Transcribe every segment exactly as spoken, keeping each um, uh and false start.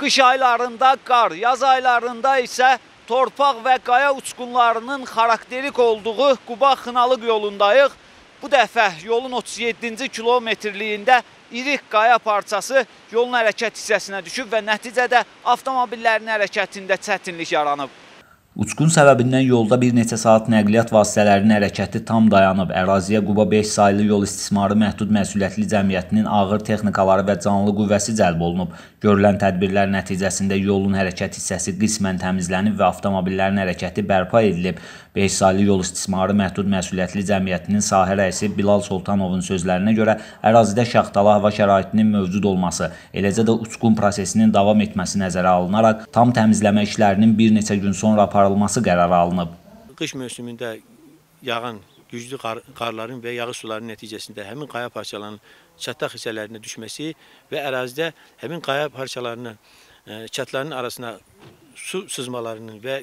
Qış aylarında qar, yaz aylarında isə torpaq və qaya uçqunlarının xarakterik olduğu Quba-Xınalıq yolundayıq. Bu dəfə yolun otuz yeddinci kilometrliyində iri qaya parçası yolun hərəkət hissəsinə düşüb və nəticədə avtomobillərin hərəkətində çətinlik yaranıb. Uçqun səbəbindən yolda bir neçə saat nəqliyyat vasitələrinin hərəkəti tam dayanıb. Eraziye Quba Beysali yol istismarı məhdud məsuliyyətli cəmiyyətinin ağır texnikaları və canlı qüvvəsi cəlb olunub. Görülən tədbirlər nəticəsində yolun hərəkət hissəsi qismən təmizlənib və avtomobillərin hərəkəti bərpa edilib. Beysali yol istismarı məhdud məsuliyyətli cəmiyyətinin sahə rəisi Bilal Sultanovun sözlərinə görə ərazidə şaxtalı hava şəraitinin mövcud olması, eləcə də uçqun prosesinin davam etməsi nəzərə alınaraq tam təmizləmə işlərinin bir neçə gün sonra aparılması qərarı alınıb. Qış mövsümündə yağan güclü qar, qarların və yağış sularının nəticəsində həmin qaya parçalarının çatlaq hissələrinə düşməsi və ərazidə həmin qaya parçalarının çatların arasına su sızmalarının və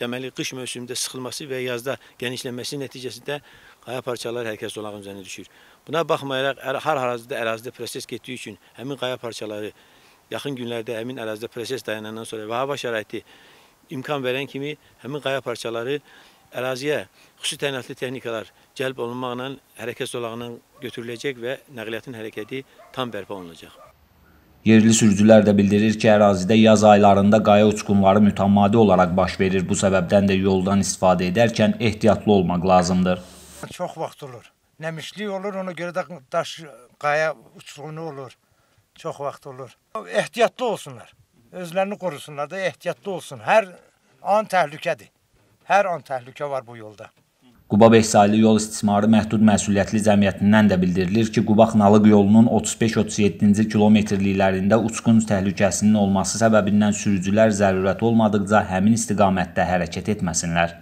deməli qış mövsümündə sıxılması və yazda genişlənməsi nəticəsində qaya parçaları hər kəs zolağın üzərinə düşür. Buna baxmayaraq hər ərazidə ərazidə proses getdiyi üçün həmin qaya parçaları yaxın günlərdə həmin ərazidə proses dayanandan sonra və hava şəraiti İmkan verən kimi həmin qaya parçaları əraziyə xüsusi təyinatlı texnikalar cəlb olunmaqla hərəkət zolağından götürüləcək və nəqliyyatın hərəkəti tam bərpa olunacaq. Yerli sürücülər də bildirir ki, ərazidə yaz aylarında qaya uçqunları mütəmmadi olaraq baş verir. Bu səbəbdən də yoldan istifadə edərkən ehtiyatlı olmaq lazımdır. Çox vaxt olur. Nəmişlik olur, ona görə də daş qaya uçqunu olur. Çox vaxt olur. Ehtiyatlı olsunlar. Özlərini qorusunlar da, ehtiyatlı olsun. Hər an təhlükədir. Hər an təhlükə var bu yolda. Quba Beysali yol istismarı məhdud məsuliyyətli cəmiyyətindən də bildirilir ki, Quba-Xınalıq yolunun otuz beş otuz yeddinci kilometrliklərində uçqun təhlükəsinin olması səbəbindən sürücülər zərurət olmadıqca həmin istiqamətdə hərəkət etməsinlər.